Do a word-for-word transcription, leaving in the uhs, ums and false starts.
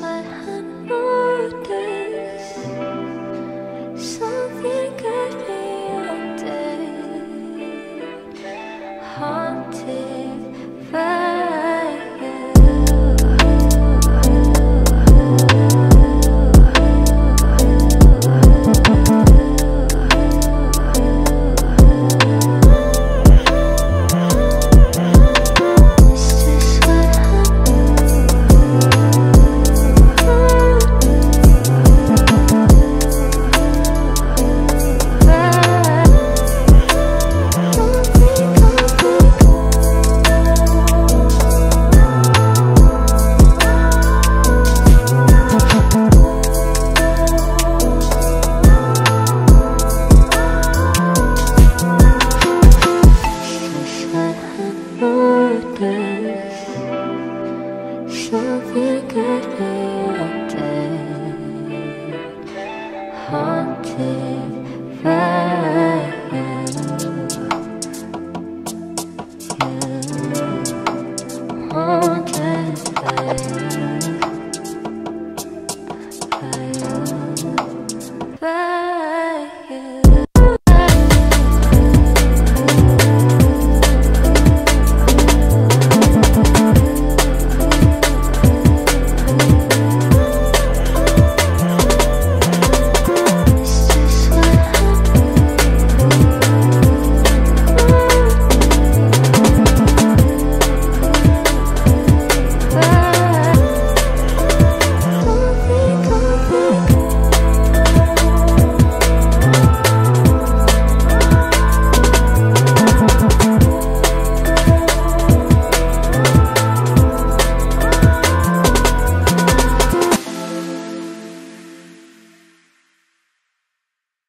Something could be a day haunted by you. You haunted by you.